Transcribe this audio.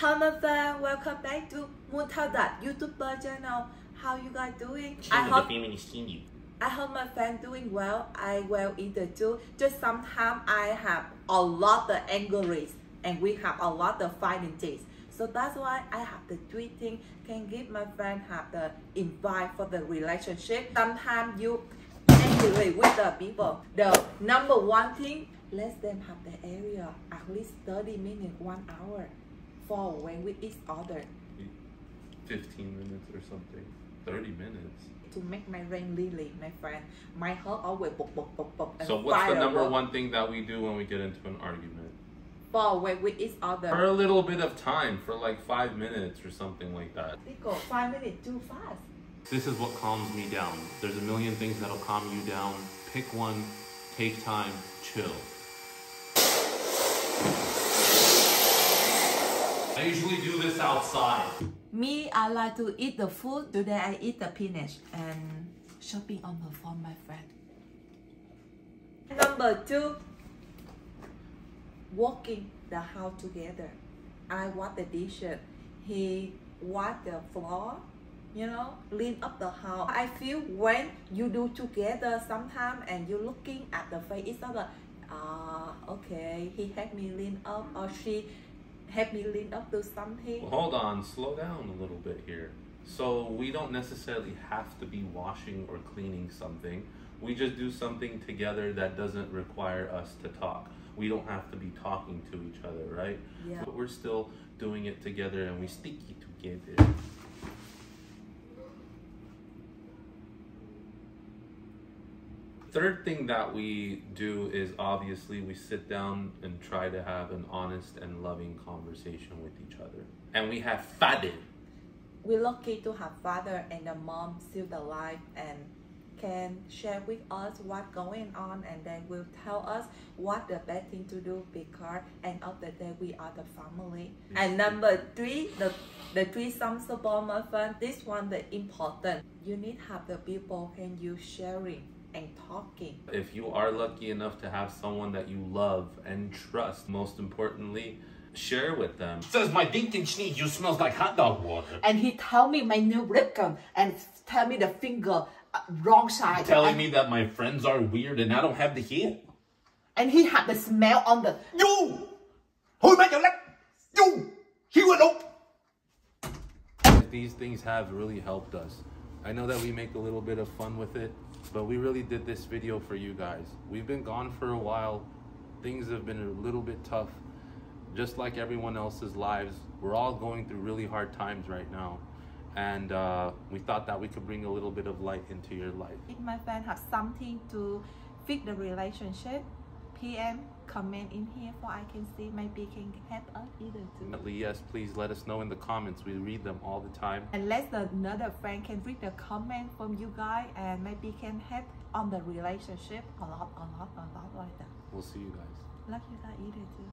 Hi my friend, welcome back to Moon Tell That YouTube channel. How you guys doing? I hope my friend doing well. I well either too. Just sometimes I have a lot of angries and we have a lot of fighting days. So that's why I have the tweeting can give my friend have the invite for the relationship. Sometimes you angry with the people. The number one thing, let them have the area at least 30 minutes, 1 hour for when we each other. 15 minutes or something, 30 minutes. To make my rain lily, my friend. My heart always pop, pop, pop, pop. So what's the number one thing that we do when we get into an argument? For when we each other. For a little bit of time, for like 5 minutes or something like that. Nico, 5 minutes too fast. This is what calms me down. There's a million things that'll calm you down. Pick one, take time, chill. I usually do this outside. Me, I like to eat the food. Today I eat the spinach and shopping on the phone, my friend. Number two, walking the house together. I wash the dishes. He wash the floor, you know, clean up the house. I feel when you do together sometime and you looking at the face, it's not like, okay, he helped me clean up or she helped me clean up to something. Well, hold on, slow down a little bit here. So we don't necessarily have to be washing or cleaning something. We just do something together that doesn't require us to talk. We don't have to be talking to each other, right? Yeah. But we're still doing it together and we stick it together. Third thing that we do is obviously we sit down and try to have an honest and loving conversation with each other. And we have father. We're lucky to have father and a mom still alive and can share with us what's going on, and they will tell us what the best thing to do because end of the day we are the family. Yes. And number three, the threesome support, my friend. This one the important. You need have the people can you sharing and talking. If you are lucky enough to have someone that you love and trust, most importantly, share with them. Says my dinking sneeze, you smells like hot dog water. And he tell me my new lip gum and tell me the finger wrong side. Telling me that my friends are weird and I don't have the hair. And he had the smell on the you. Who made your lip? You. He would open. These things have really helped us. I know that we make a little bit of fun with it, but we really did this video for you guys. We've been gone for a while. Things have been a little bit tough, just like everyone else's lives. We're all going through really hard times right now. And we thought that we could bring a little bit of light into your life. If my friend have something to fix the relationship, PM, comment in here for I can see, maybe can help us either too. Yes, please let us know in the comments. We read them all the time. And let another friend can read the comment from you guys and maybe can help on the relationship a lot like that. We'll see you guys. Love you guys either too.